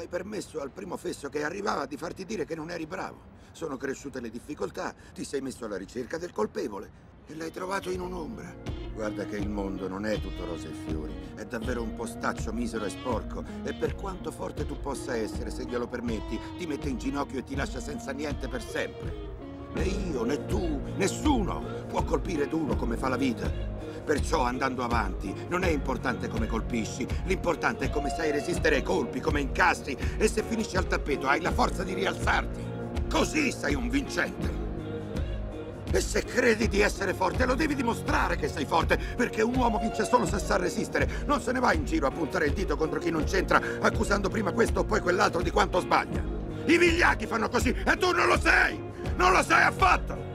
Hai permesso al primo fesso che arrivava di farti dire che non eri bravo. Sono cresciute le difficoltà, ti sei messo alla ricerca del colpevole e l'hai trovato in un'ombra. Guarda che il mondo non è tutto rose e fiori, è davvero un postaccio misero e sporco, e per quanto forte tu possa essere, se glielo permetti, ti mette in ginocchio e ti lascia senza niente per sempre. Né io, né tu, nessuno può colpire duro come fa la vita. Perciò, andando avanti, non è importante come colpisci, l'importante è come sai resistere ai colpi, come incassi, e se finisci al tappeto hai la forza di rialzarti. Così sei un vincente. E se credi di essere forte, lo devi dimostrare che sei forte, perché un uomo vince solo se sa resistere. Non se ne va in giro a puntare il dito contro chi non c'entra, accusando prima questo o poi quell'altro di quanto sbaglia. I vigliacchi fanno così e tu non lo sei! Non lo sei affatto!